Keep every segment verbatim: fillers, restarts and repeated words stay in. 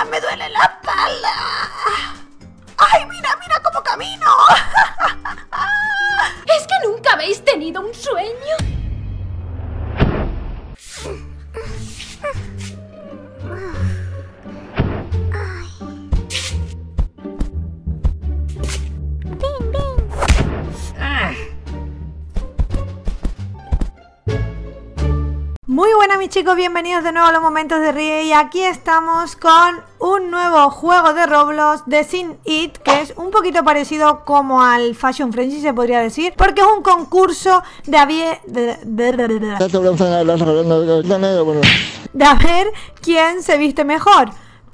¡Ah, me duele la espalda! ¡Ay, mira, mira cómo camino! ¿Es que nunca habéis tenido un sueño? Muy buenas mis chicos, bienvenidos de nuevo a los momentos de Rie. Y aquí estamos con un nuevo juego de Roblox, Design It, que es un poquito parecido como al Fashion Frenzy, se podría decir, porque es un concurso de avie... de, de, de, de, de, de a ver quién se viste mejor.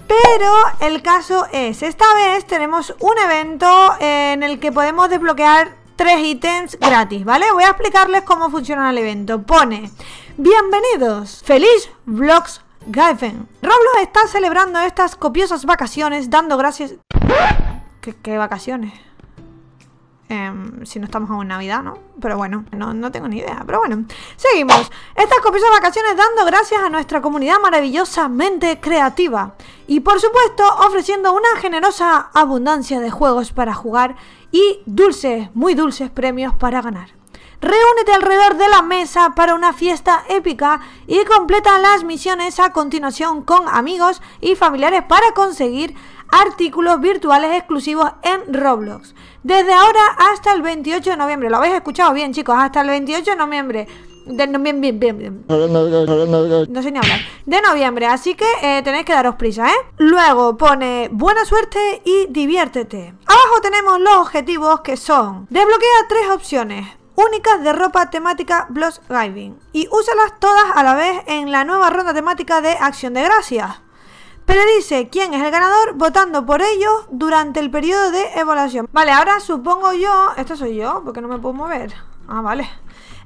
Pero el caso es, esta vez tenemos un evento en el que podemos desbloquear tres ítems gratis, ¿vale? Voy a explicarles cómo funciona el evento. Pone: bienvenidos, feliz Bloxgiving. Roblox está celebrando estas copiosas vacaciones dando gracias... ¿Qué, qué vacaciones? Eh, si no estamos aún en Navidad, ¿no? Pero bueno, no, no tengo ni idea, pero bueno, seguimos. Estas copiosas vacaciones dando gracias a nuestra comunidad maravillosamente creativa y por supuesto ofreciendo una generosa abundancia de juegos para jugar y dulces, muy dulces premios para ganar. Reúnete alrededor de la mesa para una fiesta épica y completa las misiones a continuación con amigos y familiares para conseguir artículos virtuales exclusivos en Roblox. Desde ahora hasta el veintiocho de noviembre. ¿Lo habéis escuchado bien, chicos? Hasta el veintiocho de noviembre. De no, bien, bien, bien, bien. No sé ni hablar. De noviembre, así que eh, tenéis que daros prisa, ¿eh? Luego pone: buena suerte y diviértete. Abajo tenemos los objetivos, que son: desbloquea tres opciones únicas de ropa temática Bloxgiving y úsalas todas a la vez en la nueva ronda temática de Acción de Gracias. Pero dice quién es el ganador votando por ellos durante el periodo de evaluación. Vale, ahora supongo yo... ¿Esto soy yo? Porque no me puedo mover. Ah, vale.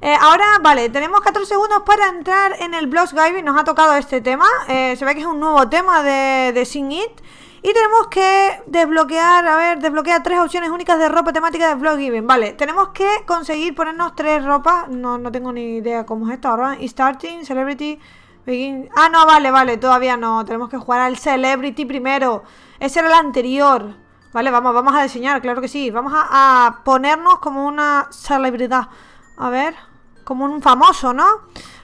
Eh, ahora, vale, tenemos catorce segundos para entrar en el Bloxgiving. Nos ha tocado este tema. Eh, se ve que es un nuevo tema de, de Sing It. Y tenemos que desbloquear, a ver, desbloquea tres opciones únicas de ropa temática de Bloxgiving. Vale, tenemos que conseguir ponernos tres ropas. No, no tengo ni idea cómo es esto ahora. Starting, Celebrity, Begin... Ah, no, vale, vale, todavía no. Tenemos que jugar al Celebrity primero. Ese era el anterior. Vale, vamos, vamos a diseñar, claro que sí. Vamos a, a ponernos como una celebridad. A ver, como un famoso, ¿no?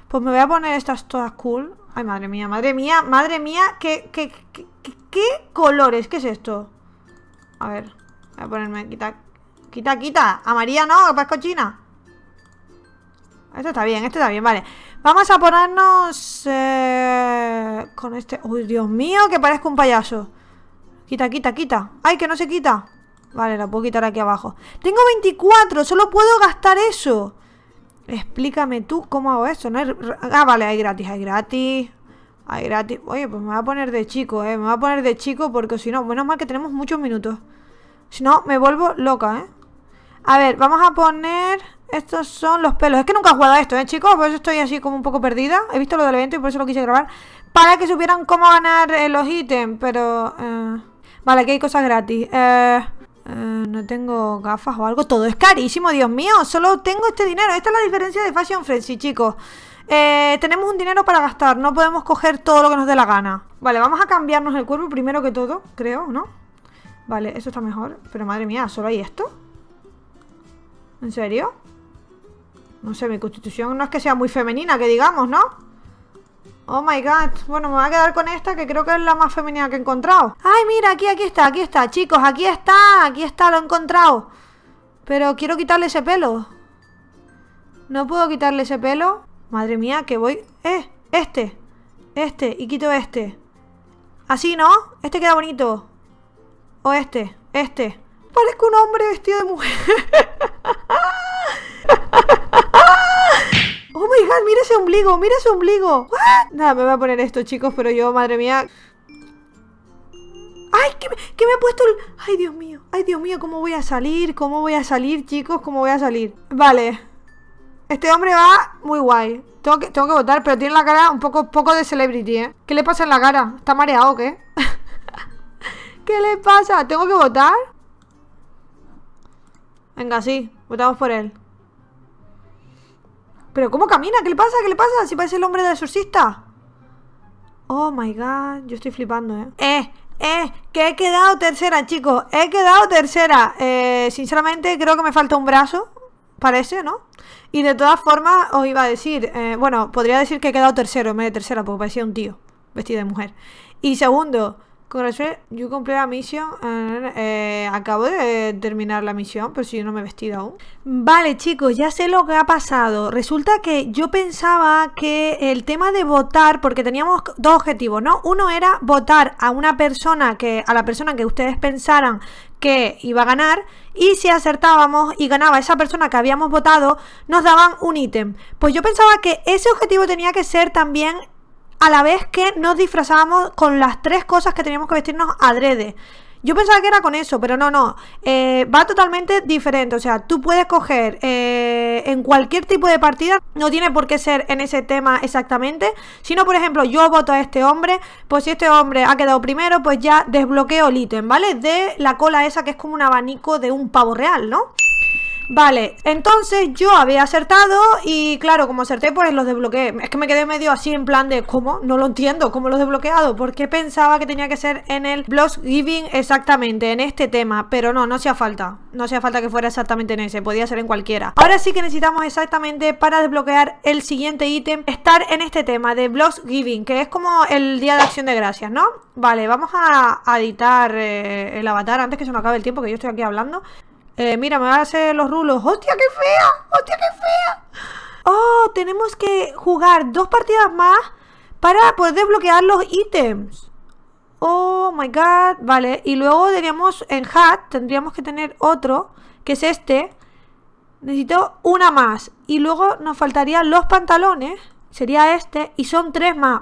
Pues me voy a poner estas todas cool. Ay, madre mía, madre mía, madre mía, que... que, que ¿qué colores? ¿Qué es esto? A ver, voy a ponerme... Quita, quita, quita. Amarilla no, capaz cochina. Esto está bien, este está bien, vale. Vamos a ponernos... Eh, con este... ¡Uy, Dios mío! Que parezco un payaso. Quita, quita, quita. ¡Ay, que no se quita! Vale, la puedo quitar aquí abajo. Tengo veinticuatro, solo puedo gastar eso. Explícame tú cómo hago eso. ¿No hay... Ah, vale, hay gratis, hay gratis... Ay, gratis. Oye, pues me voy a poner de chico, eh. Me voy a poner de chico porque si no... Menos mal que tenemos muchos minutos. Si no, me vuelvo loca, eh. A ver, vamos a poner... Estos son los pelos. Es que nunca he jugado a esto, eh, chicos. Por eso estoy así como un poco perdida. He visto lo del evento y por eso lo quise grabar. Para que supieran cómo ganar eh, los ítems. Pero... Eh... Vale, aquí hay cosas gratis. Eh... Eh, no tengo gafas o algo. Todo es carísimo, Dios mío. Solo tengo este dinero. Esta es la diferencia de Fashion Frenzy, chicos. Eh, tenemos un dinero para gastar. No podemos coger todo lo que nos dé la gana. Vale, vamos a cambiarnos el cuerpo primero que todo, creo, ¿no? Vale, eso está mejor. Pero madre mía, ¿solo hay esto? ¿En serio? No sé, mi constitución no es que sea muy femenina, que digamos, ¿no? Oh my god. Bueno, me voy a quedar con esta, que creo que es la más femenina que he encontrado. Ay, mira, aquí, aquí está, aquí está, chicos. Aquí está, aquí está, lo he encontrado. Pero quiero quitarle ese pelo. No puedo quitarle ese pelo. Madre mía, que voy... Eh, este, este, y quito este. Así, ¿no? Este queda bonito. O este, este. Parezco un hombre vestido de mujer. Oh my god, mira ese ombligo, mira ese ombligo. ¿What? Nada, me voy a poner esto, chicos, pero yo, madre mía... ¡Ay, que me, que me he puesto el... ¡Ay, Dios mío! ¡Ay, Dios mío! ¿Cómo voy a salir? ¿Cómo voy a salir, chicos? ¿Cómo voy a salir? Vale. Este hombre va muy guay. Tengo que, tengo que votar, pero tiene la cara un poco, poco de celebrity, ¿eh? ¿Qué le pasa en la cara? ¿Está mareado o qué? ¿Qué le pasa? ¿Tengo que votar? Venga, sí. Votamos por él. ¿Pero cómo camina? ¿Qué le pasa? ¿Qué le pasa? Si parece el hombre del exorcista. Oh my god. Yo estoy flipando, ¿eh? ¡Eh! Eh, que he quedado tercera, chicos. He quedado tercera. Eh, sinceramente creo que me falta un brazo. Parece, ¿no? Y de todas formas os iba a decir, eh, bueno, podría decir que he quedado tercero en vez de tercera, porque parecía un tío vestido de mujer. Y segundo, yo cumplí la misión. eh, eh, Acabo de terminar la misión, pero si yo no me he vestido aún. Vale, chicos, ya sé lo que ha pasado. Resulta que yo pensaba que el tema de votar, porque teníamos dos objetivos, ¿no? Uno era votar a una persona que, a la persona que ustedes pensaran que iba a ganar, y si acertábamos y ganaba esa persona que habíamos votado, nos daban un ítem. Pues yo pensaba que ese objetivo tenía que ser también a la vez que nos disfrazábamos con las tres cosas que teníamos que vestirnos adrede. Yo pensaba que era con eso, pero no, no. Eh, va totalmente diferente. O sea, tú puedes coger eh, en cualquier tipo de partida. No tiene por qué ser en ese tema exactamente. Sino, por ejemplo, yo voto a este hombre. Pues si este hombre ha quedado primero, pues ya desbloqueo el ítem, ¿vale? De la cola esa que es como un abanico de un pavo real, ¿no? Vale, entonces yo había acertado y claro, como acerté, pues los desbloqueé. Es que me quedé medio así en plan de, ¿cómo? No lo entiendo, ¿cómo los he desbloqueado? Porque pensaba que tenía que ser en el Bloxgiving exactamente, en este tema. Pero no, no hacía falta, no hacía falta que fuera exactamente en ese, podía ser en cualquiera. Ahora sí que necesitamos exactamente para desbloquear el siguiente ítem, estar en este tema de Bloxgiving, que es como el Día de Acción de Gracias, ¿no? Vale, vamos a editar eh, el avatar antes que se me acabe el tiempo, que yo estoy aquí hablando. Eh, mira, me van a hacer los rulos. ¡Hostia, qué fea! ¡Hostia, qué fea! Oh, tenemos que jugar dos partidas más para poder desbloquear los ítems. Oh my god. Vale, y luego teníamos en hat, tendríamos que tener otro, que es este. Necesito una más. Y luego nos faltarían los pantalones. Sería este, y son tres más.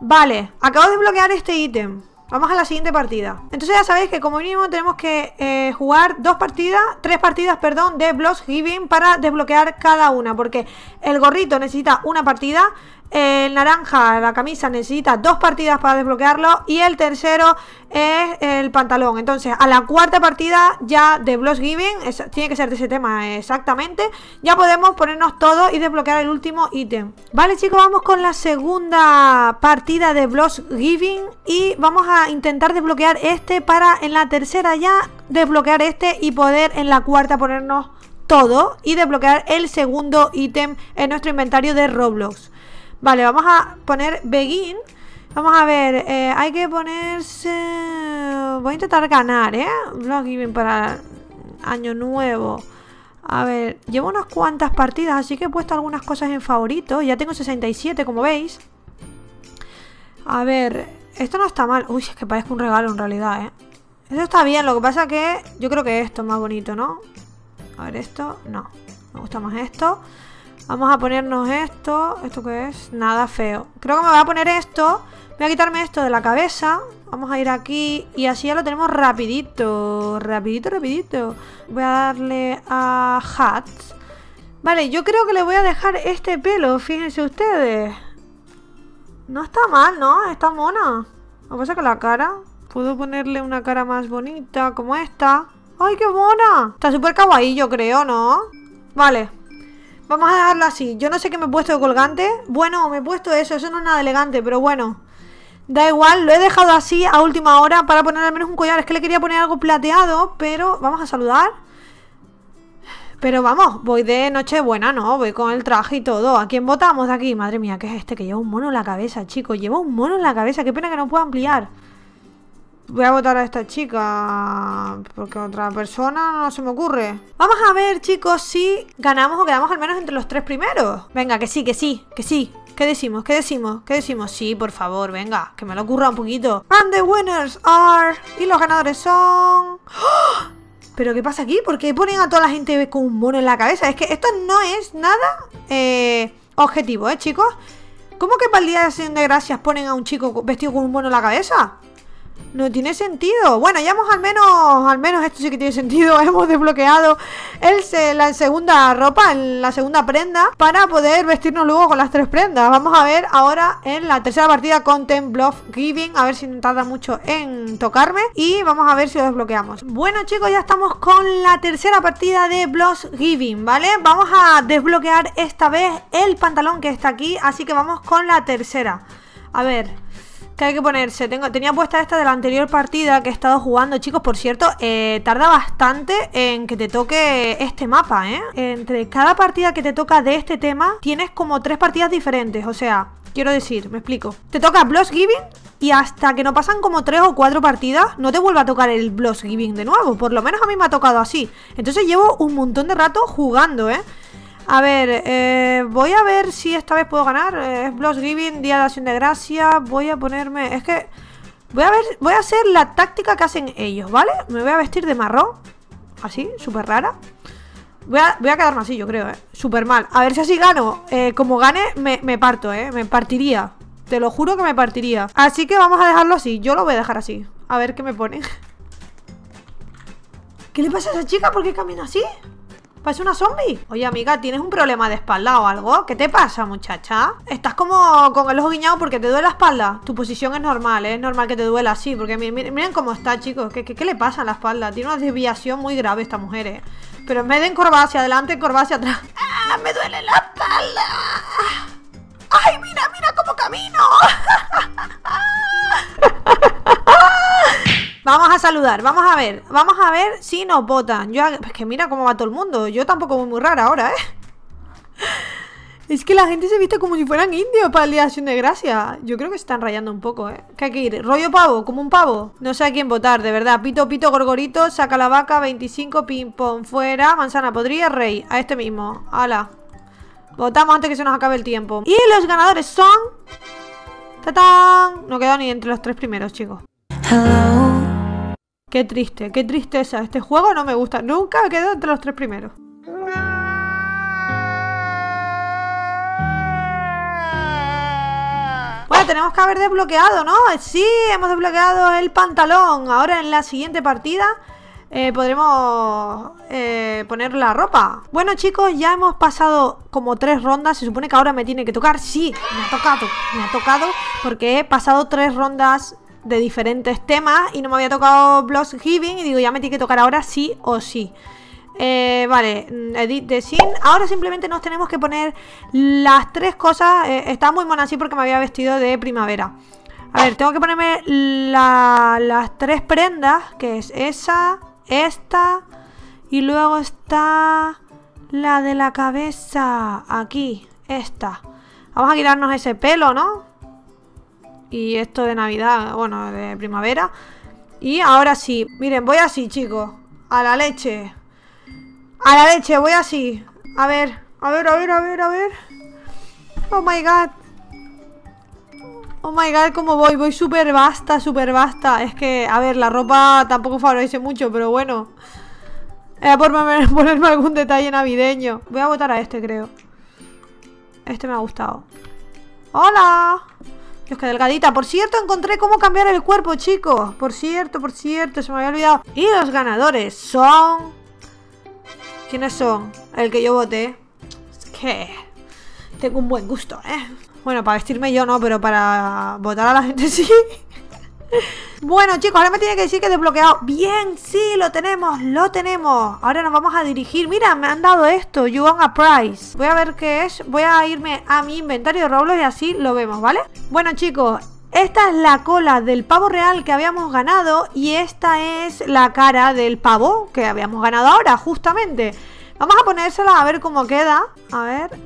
Vale, acabo de desbloquear este ítem. Vamos a la siguiente partida. Entonces ya sabéis que como mínimo tenemos que eh, jugar dos partidas, tres partidas, perdón, de Bloxgiving para desbloquear cada una. Porque el gorrito necesita una partida, el naranja, la camisa, necesita dos partidas para desbloquearlo, y el tercero es el pantalón. Entonces a la cuarta partida ya de Bloxgiving, es, tiene que ser de ese tema exactamente, ya podemos ponernos todo y desbloquear el último ítem. Vale, chicos, vamos con la segunda partida de Bloxgiving y vamos a intentar desbloquear este para en la tercera ya desbloquear este y poder en la cuarta ponernos todo y desbloquear el segundo ítem en nuestro inventario de Roblox. Vale, vamos a poner begin. Vamos a ver, eh, hay que ponerse... Voy a intentar ganar, ¿eh? Bloxgiving para año nuevo. A ver, llevo unas cuantas partidas, así que he puesto algunas cosas en favorito. Ya tengo sesenta y siete, como veis. A ver, esto no está mal. Uy, es que parece un regalo en realidad, ¿eh? Esto está bien, lo que pasa que yo creo que esto es más bonito, ¿no? A ver, esto, no. Me gusta más esto. Vamos a ponernos esto. ¿Esto qué es? Nada feo. Creo que me voy a poner esto. Voy a quitarme esto de la cabeza. Vamos a ir aquí. Y así ya lo tenemos rapidito. Rapidito, rapidito. Voy a darle a hat. Vale, yo creo que le voy a dejar este pelo. Fíjense ustedes. No está mal, ¿no? Está mona. Lo que pasa es que la cara... Puedo ponerle una cara más bonita como esta. ¡Ay, qué mona! Está súper kawaii, yo creo, ¿no? Vale. Vamos a dejarlo así. Yo no sé qué me he puesto de colgante. Bueno, me he puesto eso. Eso no es nada elegante, pero bueno. Da igual, lo he dejado así a última hora para poner al menos un collar. Es que le quería poner algo plateado, pero vamos a saludar. Pero vamos, voy de Nochebuena, ¿no? Voy con el traje y todo. ¿A quién votamos de aquí? Madre mía, ¿qué es este? Que lleva un mono en la cabeza, chicos. Lleva un mono en la cabeza. Qué pena que no pueda ampliar. Voy a votar a esta chica, porque otra persona no se me ocurre. Vamos a ver, chicos, si ganamos o quedamos al menos entre los tres primeros. Venga, que sí, que sí, que sí. ¿Qué decimos? ¿Qué decimos? ¿Qué decimos? Sí, por favor, venga, que me lo ocurra un poquito. And the winners are... Y los ganadores son... ¡Oh! ¿Pero qué pasa aquí? ¿Por qué ponen a toda la gente con un mono en la cabeza? Es que esto no es nada eh, objetivo, ¿eh, chicos? ¿Cómo que para el Día de Acción de Gracias ponen a un chico vestido con un mono en la cabeza? No tiene sentido. Bueno, ya hemos al menos, al menos esto sí que tiene sentido. Hemos desbloqueado el, la segunda ropa, la segunda prenda, para poder vestirnos luego con las tres prendas. Vamos a ver ahora en la tercera partida Content Bloxgiving, a ver si no tarda mucho en tocarme, y vamos a ver si lo desbloqueamos. Bueno, chicos, ya estamos con la tercera partida de Bloxgiving, ¿vale? Vamos a desbloquear esta vez el pantalón que está aquí, así que vamos con la tercera. A ver... que hay que ponerse. Tengo, tenía puesta esta de la anterior partida que he estado jugando, chicos. Por cierto, eh, tarda bastante en que te toque este mapa, ¿eh? Entre cada partida que te toca de este tema, tienes como tres partidas diferentes. O sea, quiero decir, me explico. Te toca Bloxgiving y hasta que no pasan como tres o cuatro partidas, no te vuelva a tocar el Bloxgiving de nuevo. Por lo menos a mí me ha tocado así. Entonces llevo un montón de rato jugando, ¿eh? A ver, eh, voy a ver si esta vez puedo ganar. Es eh, Bloxgiving, Día de Acción de Gracia. Voy a ponerme... Es que... Voy a ver... Voy a hacer la táctica que hacen ellos, ¿vale? Me voy a vestir de marrón. Así, súper rara. Voy a, voy a quedarme así, yo creo, ¿eh? Súper mal. A ver si así gano. Eh, como gane, me, me parto, ¿eh? Me partiría. Te lo juro que me partiría. Así que vamos a dejarlo así. Yo lo voy a dejar así. A ver qué me pone. ¿Qué le pasa a esa chica? ¿Por qué camina así? ¿Parece una zombie? Oye, amiga, ¿tienes un problema de espalda o algo? ¿Qué te pasa, muchacha? Estás como con el ojo guiñado porque te duele la espalda. Tu posición es normal, ¿eh? Es normal que te duela así. Porque miren, miren cómo está, chicos. ¿Qué, qué, ¿Qué le pasa a la espalda? Tiene una desviación muy grave esta mujer, ¿eh? Pero en vez de encorvar hacia adelante, encorvar hacia atrás. ¡Ah, me duele la espalda! ¡Ay, mira, mira cómo camino! Vamos a saludar, vamos a ver, vamos a ver si nos votan. Yo, es que mira cómo va todo el mundo. Yo tampoco voy muy rara ahora, ¿eh? Es que la gente se viste como si fueran indios para el Día de Acción de Gracia. Yo creo que se están rayando un poco, ¿eh? Que hay que ir rollo pavo, como un pavo. No sé a quién votar, de verdad. Pito, pito, gorgorito, saca la vaca, veinticinco, ping pong, fuera, manzana podrida, rey. A este mismo, ala. Votamos antes que se nos acabe el tiempo. Y los ganadores son... ¡Tatán! No quedó ni entre los tres primeros, chicos. Hello. Qué triste, qué tristeza. Este juego no me gusta. Nunca me quedo entre los tres primeros. Bueno, tenemos que haber desbloqueado, ¿no? Sí, hemos desbloqueado el pantalón. Ahora en la siguiente partida eh, podremos eh, poner la ropa. Bueno, chicos, ya hemos pasado como tres rondas. Se supone que ahora me tiene que tocar. Sí, me ha tocado. Me ha tocado porque he pasado tres rondas de diferentes temas y no me había tocado Bloxgiving y digo, ya me tiene que tocar ahora sí o sí. Eh, vale, edit the scene. Ahora simplemente nos tenemos que poner las tres cosas. Eh, está muy mona así porque me había vestido de primavera. A ver, tengo que ponerme la, las tres prendas, que es esa, esta y luego está la de la cabeza, aquí, esta. Vamos a quitarnos ese pelo, ¿no? Y esto de Navidad, bueno, de primavera. Y ahora sí, miren, voy así, chicos. A la leche. A la leche, voy así. A ver, a ver, a ver, a ver, a ver. Oh my god. Oh my god, cómo voy. Voy súper basta, súper basta. Es que, a ver, la ropa tampoco favorece mucho, pero bueno. Era por ponerme algún detalle navideño. Voy a votar a este, creo. Este me ha gustado. ¡Hola! Dios, qué delgadita. Por cierto, encontré cómo cambiar el cuerpo, chicos. Por cierto, por cierto, se me había olvidado. Y los ganadores son... ¿Quiénes son? El que yo voté. Es que... tengo un buen gusto, ¿eh? Bueno, para vestirme yo no, pero para votar a la gente sí. Bueno, chicos, ahora me tiene que decir que he desbloqueado. Bien, sí, lo tenemos, lo tenemos. Ahora nos vamos a dirigir. Mira, me han dado esto, you want a prize. Voy a ver qué es, voy a irme a mi inventario de Roblox y así lo vemos, ¿vale? Bueno, chicos, esta es la cola del pavo real que habíamos ganado. Y esta es la cara del pavo que habíamos ganado ahora, justamente. Vamos a ponérsela a ver cómo queda. A ver.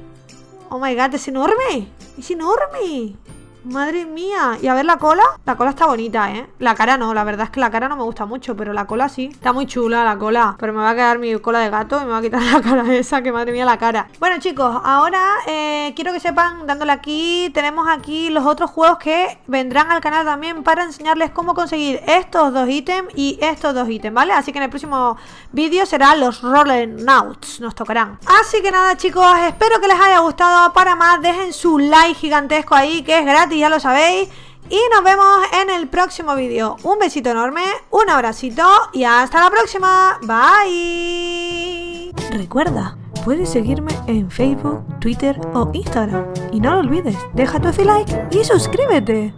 Oh my god, es enorme. Es enorme. Madre mía, y a ver la cola. La cola está bonita, ¿eh? La cara no, la verdad es que la cara no me gusta mucho, pero la cola sí. Está muy chula la cola, pero me va a quedar mi cola de gato y me va a quitar la cara esa, que madre mía la cara. Bueno, chicos, ahora eh, quiero que sepan, dándole aquí, tenemos aquí los otros juegos que vendrán al canal también para enseñarles cómo conseguir estos dos ítems y estos dos ítems, ¿vale? Así que en el próximo vídeo serán los Rollenauts, nos tocarán. Así que nada, chicos, espero que les haya gustado. Para más, dejen su like gigantesco ahí, que es gratis, ya lo sabéis, y nos vemos en el próximo vídeo. Un besito enorme, un abracito y hasta la próxima. Bye. Recuerda, puedes seguirme en Facebook, Twitter o Instagram. Y no lo olvides, deja tu like y suscríbete.